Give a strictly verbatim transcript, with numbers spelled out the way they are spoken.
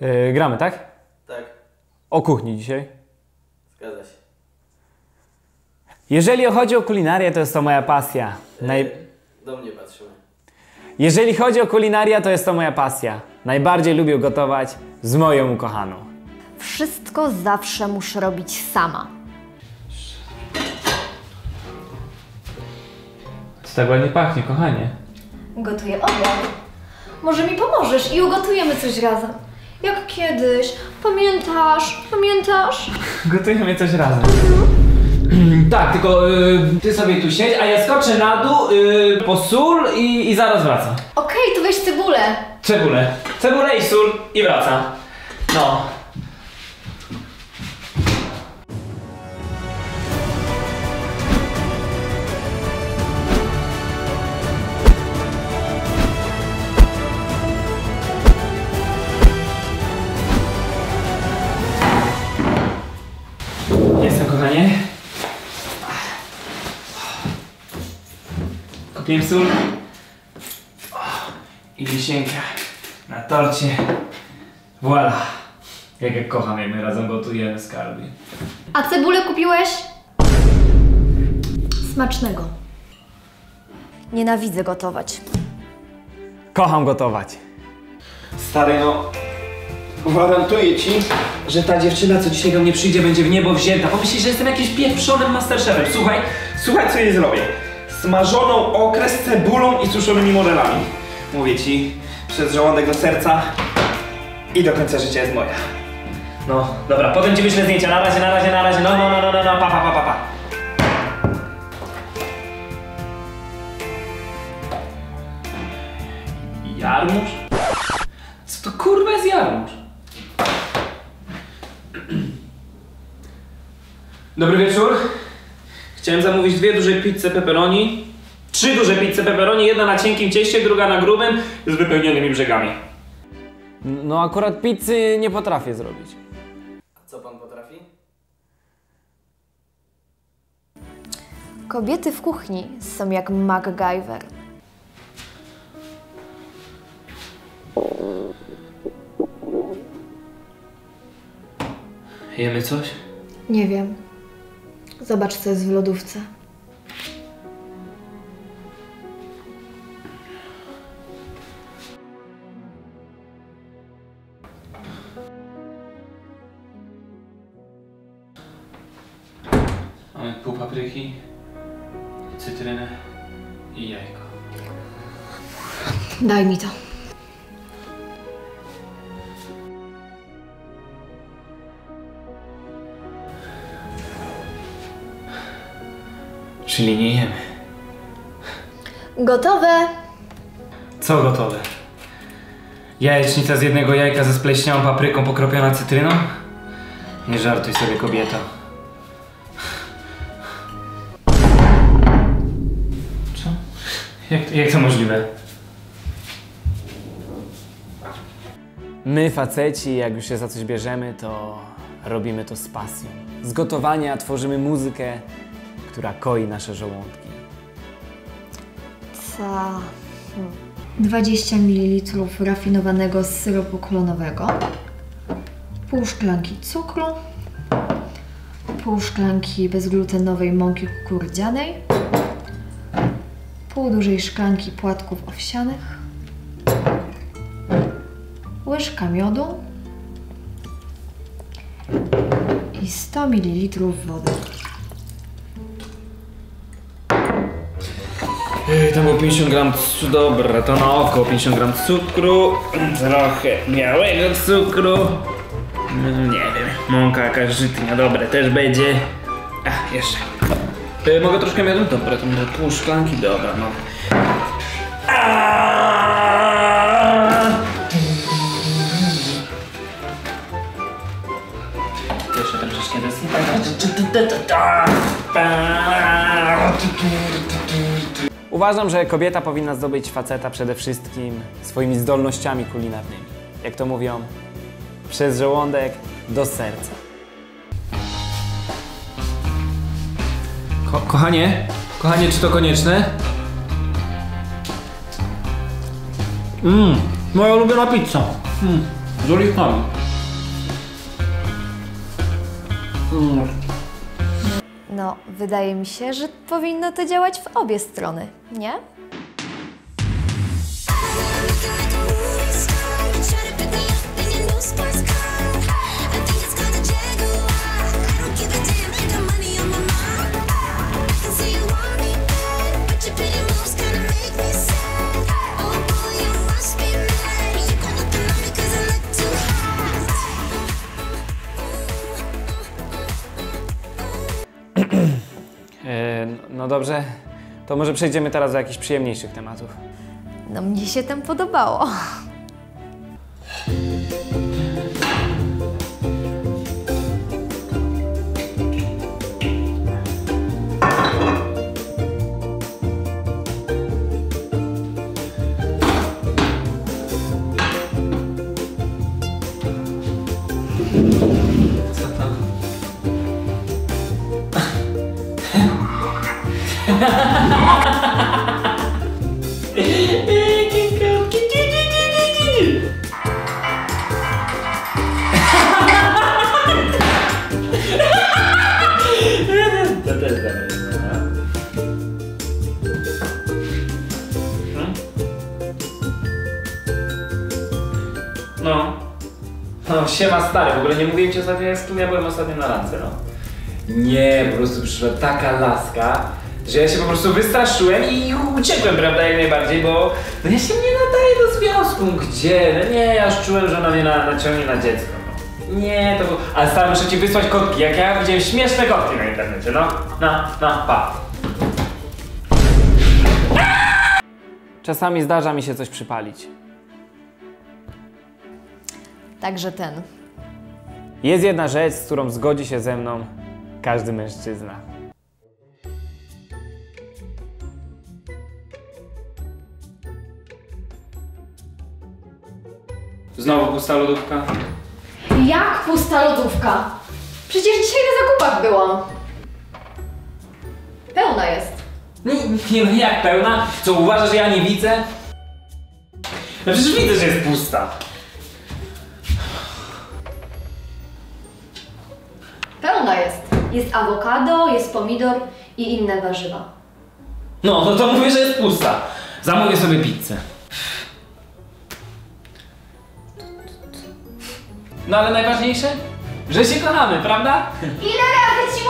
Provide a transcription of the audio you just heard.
Yy, gramy, tak? Tak. O kuchni dzisiaj. Zgadza się. Jeżeli chodzi o kulinarię, to jest to moja pasja. Naj... Do mnie patrzymy. Jeżeli chodzi o kulinarię, to jest to moja pasja. Najbardziej lubię gotować z moją ukochaną. Wszystko zawsze muszę robić sama. To tak ładnie pachnie, kochanie. Gotuję obiad. Może mi pomożesz i ugotujemy coś razem. Jak kiedyś. Pamiętasz? Pamiętasz? Gotujemy coś razem. Mhm. Tak, tylko y, ty sobie tu siedź, a ja skoczę na dół y, po sól i, i zaraz wracam. Okej, okay, to weź cebulę. Cebulę. Cebulę i sól i wracam. No. Kupiłem sól i wisienka na torcie. Voilà! Jak ja kocham, jak my razem gotujemy skarby. A cebulę kupiłeś? Smacznego. Nienawidzę gotować. Kocham gotować. Stary, no... Gwarantuję ci, że ta dziewczyna, co dzisiaj do mnie przyjdzie, będzie w niebo wzięta. Pomyślisz, że jestem jakimś pieprzonym masterchefem. Słuchaj, słuchaj, co jej zrobię. Smażoną okrę z cebulą i suszonymi morelami. Mówię ci, przez żołądek do serca i do końca życia jest moja. No, dobra, potem ci wyślę zdjęcia. Na razie, na razie, na razie. No, no, no, no, no, no. Pa, pa, pa, pa, pa. Jarmuż? Co to kurwa jest Jarmuż? Dobry wieczór. Chciałem zamówić dwie duże pizze pepperoni. Trzy duże pizze pepperoni, jedna na cienkim cieście, druga na grubym, z wypełnionymi brzegami. No akurat pizzy nie potrafię zrobić. A co pan potrafi? Kobiety w kuchni są jak MacGyver. Jemy coś? Nie wiem. Zobacz, co jest w lodówce. Mamy pół papryki, cytrynę i jajko. Daj mi to. Czyli nie jemy. Gotowe. Co gotowe? Jajecznica z jednego jajka ze spleśniałą papryką pokropiona cytryną? Nie żartuj sobie, kobieto. Co? Jak, jak to możliwe? My faceci, jak już się za coś bierzemy, to robimy to z pasją. Z gotowania tworzymy muzykę, która koi nasze żołądki. Co? Hmm. dwadzieścia mililitrów rafinowanego syropu klonowego, pół szklanki cukru, pół szklanki bezglutenowej mąki kukurydzianej, pół dużej szklanki płatków owsianych, łyżka miodu i sto mililitrów wody. Ej, tam było pięćdziesiąt gramów cukru, dobra, to na oko pięćdziesiąt gramów cukru, trochę białego cukru, nie wiem, mąka jakaś żytnia, dobra, też będzie, a, jeszcze, e, mogę troszkę miodu? Dobra, to może pół szklanki, dobra, no. Jeszcze troszeczkę deski. Uważam, że kobieta powinna zdobyć faceta przede wszystkim swoimi zdolnościami kulinarnymi. Jak to mówią, przez żołądek do serca. Ko kochanie, kochanie, czy to konieczne? Mmm, moja ulubiona pizza. Mm. jolie femme. Mm. No, wydaje mi się, że powinno to działać w obie strony, nie? No dobrze, to może przejdziemy teraz do jakichś przyjemniejszych tematów. No mnie się tam podobało. No, no siema stary, w ogóle nie mówiłem ci ostatnio, z kim ja byłem ostatnio na randce, no. Nie, po prostu przyszła taka laska, że ja się po prostu wystraszyłem i uciekłem, prawda, jak najbardziej, bo no ja się nie nadaję do związku, gdzie, no nie, ja już czułem, że ona mnie na, naciągnie na dziecko, no. Nie, to było, ale stary, muszę ci wysłać kotki, jak ja widziałem śmieszne kotki na internecie, no, no, no, pa. Czasami zdarza mi się coś przypalić. Także ten. Jest jedna rzecz, z którą zgodzi się ze mną każdy mężczyzna. Znowu pusta lodówka? Jak pusta lodówka? Przecież dzisiaj na zakupach byłam. Pełna jest. Nie, nie, no jak pełna? Co, uważasz, że ja nie widzę? No przecież widzę, że jest pusta. Pełna jest. Jest awokado, jest pomidor i inne warzywa. No, no to mówię, że jest pusta. Zamówię sobie pizzę. No ale najważniejsze, że się kochamy, prawda? Ile razy ci